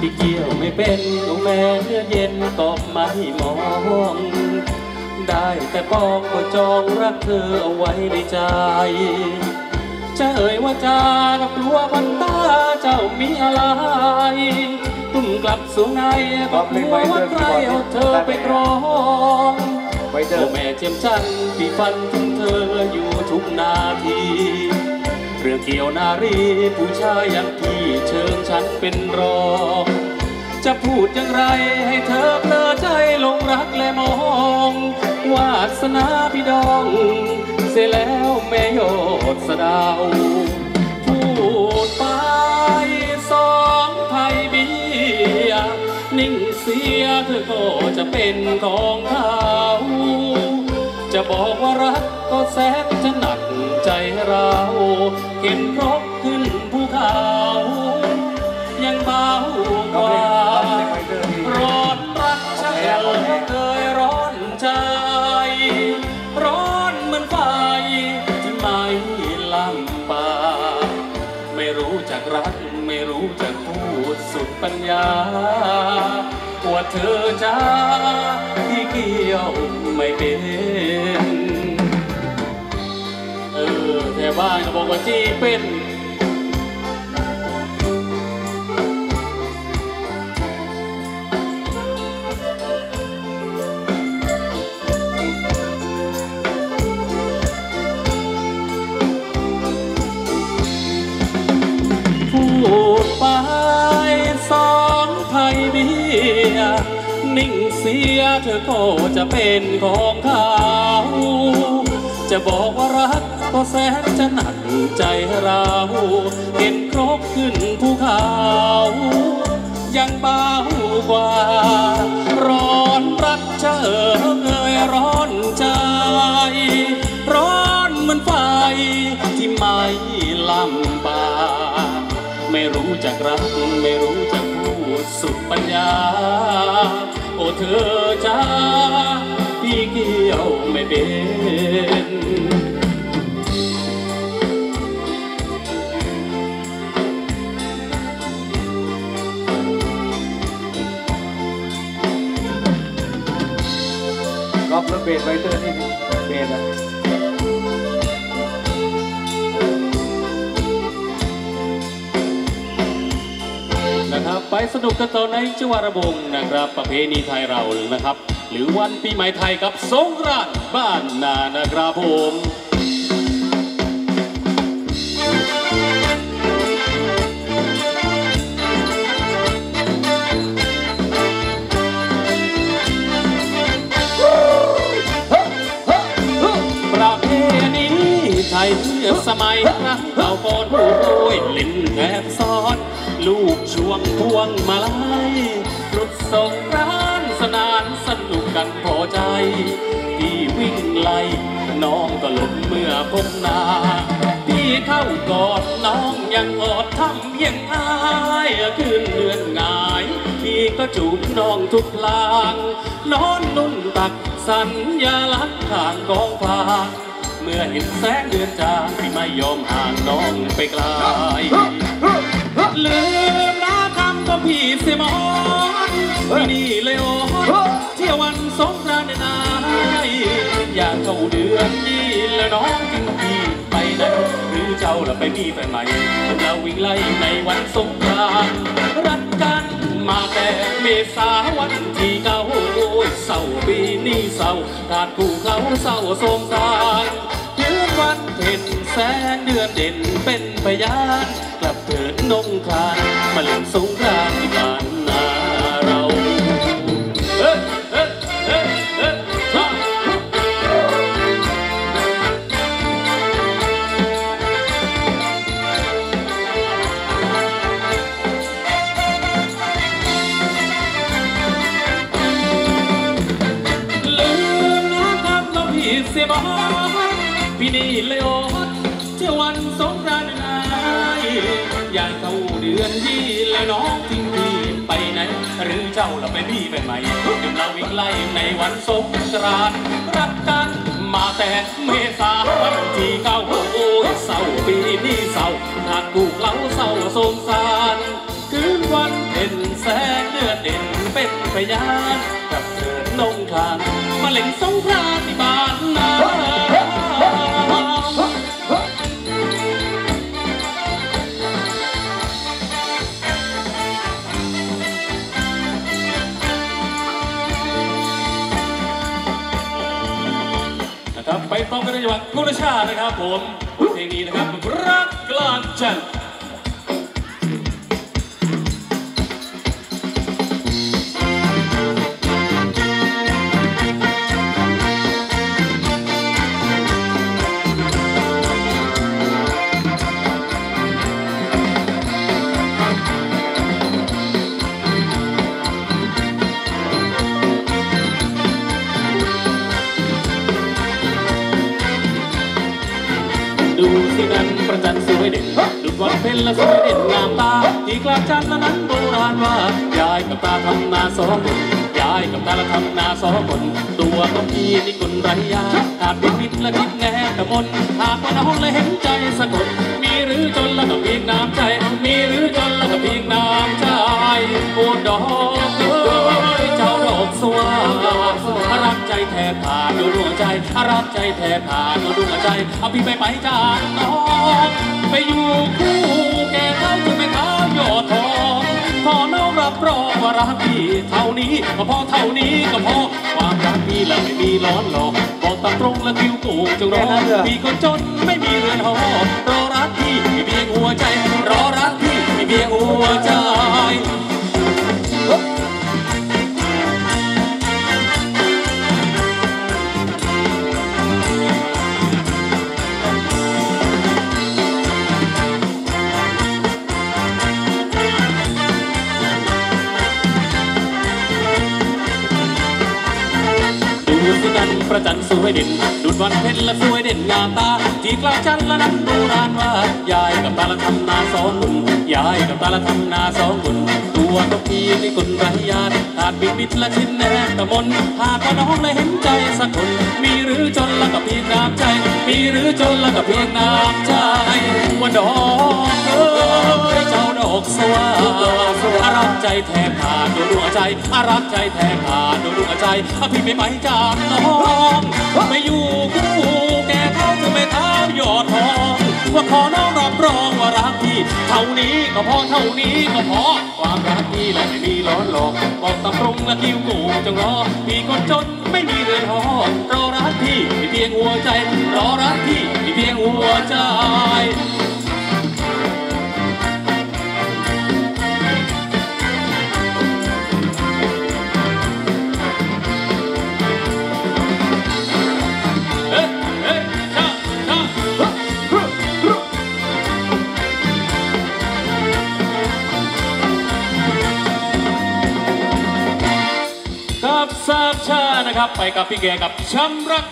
ที่เกี่ยวไม่เป็นโอ้แม่เนื้อเย็นตอบไม่มองได้แต่บอกว่าจองรักเธอเอาไว้ในใจจะเอ่ยว่าจากกลัวบันตาเจ้ามีอะไรตุ้มกลับสู่ในก็กลัวว่าใครเอาเธอไปครองโอ้แม่เจียมจันทร์ที่ฝันถึงเธออยู่ทุกนาทีเรื่องเกี่ยวนารีผู้ชายอย่างพี่เชิญฉันเป็นรองจะพูดอย่างไรให้เธอเพลิดใจลงรักและมองวาสนาพี่ดองเสียแล้วแม่ยอดสะดาวพูดไปสองไพเบียนิ่งเสียเธอก็จะเป็นของเขาจะบอกว่ารักก็แสนจะหนักใจเราเข็นรบขึ้นภูเขายังเบากว่าร้อนรักชะแอลเคยร้อนใจร้อนเหมือนไฟที่ไม่ลำบากไม่รู้จักรักไม่รู้จักพูดสุดปัญญาว่าเธอจะที่เกี่ยวไม่เป็นแค่บ้านก็บอกว่าที่เป็นพูดไปสองไพเบียนิ่งเสียเธอก็จะเป็นของเขาจะบอกว่ารักก็แสนจะหนักใจเราเห็นครบขึ้นภูเขายังเบากว่าร้อนรักเชอะเงยร้อนใจร้อนเหมือนไฟที่ไม่ลำบากไม่รู้จักรักไม่รู้จักพูดสุดปัญญาโอ้เธอจ้าพี่เกี่ยวไม่เป็นล็อกแล้วเบรกไว้เตอร์นี่เบรกอะนะครับไปสนุกกันต่อในจังหวัดระบงนะครับประเพณีไทยเรานะครับหรือวันปีใหม่ไทยกับสงกรานต์บ้านนานะครับผมประเพณีไทยเมื่อสมัยนะเราโกนผู้ด้วยลิ้นแอบซ้อนลูกช่วงพวงมาลัยรุดสงกรานต์สนานสนุกกันพอใจพี่วิ่งไล่น้องก็หลบเมื่อพบหน้าพี่เข้ากอดน้องยังอดทำเพียงอายคืนเดือนง่ายพี่ก็จูบน้องทุกลางนอนนุ่นตักสัญญาลักษณ์ทางกองฟางเมื่อเห็นแสงเดือนจางพี่ไม่ยอมห่างน้องไปไกลลืมนะคำของพี่เสียมอนที่นี่เลยโอ้เที่ยววันสงกรานต์ในนายอยากเข้าเดือนนี้แล้วน้องจึงพี่ไปไหนหรือเจ้าล่ะไปมีแฟนใหม่เราวิ่งไล่ในวันสงกรานต์รักกันมาแต่เมษาวันที่เก่าโอ้ยเศร้าปีนี้เศร้าขาดคู่เขาเศร้าสงสารถึงวันเพ็ญแสงเดือนเด่นเป็นพยานกลับเถิดน้องคานมาเล่นสงกรานต์ที่บ้านนาเราพี่นี่เลยโอดเที่ยววันสงกรานต์นายอยากเข้าเดือนที่แล้วน้องทิ้งพี่ไปไหนหรือเจ้าล่ะไปพี่ไปไหมเดี๋ยวเราวิ่งไล่ในวันสงกรานต์รักกันมาแต่เมษาวันที่เก่าโอ้ยเศร้าปีนี้เศร้าหากกูเล่าเศร้าสงสารคืนวัน เด่นแสงเดือนเด่นเป็นพยานกับเกิดลงทางมาเล่นสงครามที่บ้านนานะครับไปพร้อมกันในจังหวัดกุลชานะครับผมเพลงนี้นะครับรักกลางจันทร์ดูสินั้นประจันสวยเด่นดูวันเพ็ญและสวยเด่นงามตาที่กลางจันทร์นั้นโบราณว่ายายกับตาทำนาสองคนยายกับตาละทำนาสองคนตัวก็มีนิกุลไรยาขาดพิษและคิดแง่แต่มนหากวันเอาเลยเห็นใจสะกดมีหรือจนแล้วก็เพียงน้ำใจมีหรือจนแล้วก็เพียงน้ำใจโอดอกเจ้าดอกสว่ารักใจแท้ผ่านดูดวงใจรักใจแท้ผ่านดูดวงใจเอาพี่ไปจากน้องไปอยู่คู่แก่เท่าจนเป็นเท้าหยอดทองพอน้องรับรองว่ารักพี่เท่านี้ก็พอเท่านี้ก็พอความรักพี่แล้วไม่มีร้อนหลอกบอกตามตรงและคิวกูจงรอพี่คนจนไม่มีเรือนหอรอรักพี่ไม่เบียงหัวใจรอรักพี่ไม่เบียงหัวใจประจันสวยเด่นดุดวันเพ็ญและสวยเด่นงามตาที่กลางจันทร์และนั้นโบราณว่ายายกับตาละทำนาสองคนยายกับตาละทำนาสองคนตัวก็มีนิกุลไรยาขาดบิดบิดและชิ้นแน่ตะมนหากว่าน้องเลยเห็นใจสักคนมีหรือจนแล้วก็เพียงน้ำใจมีหรือจนแล้วก็เพียงน้ำใจว่าดอกเอ้ยเจ้าดอกสว่ารักใจแทบขาดดวงใจรักใจแทบขาดดวงใจพี่ไม่ไปจากน้องไม่อยู่คู่แก่เท่าจะไม่เท่าหยอดทองว่าขอน้องรับรองว่ารักพี่เท่านี้ก็พอเท่านี้ก็พอความรักพี่และไม่มีล้อหลอกบอกตามตรงและคิวกูจงรอพี่คนจนไม่มีเรือนหอรอรักพี่ไม่เพียงหัวใจรอรักพี่ไม่เพียงหัวใจกับสามชานะครับไปกับพี่แกกับช้ำรัก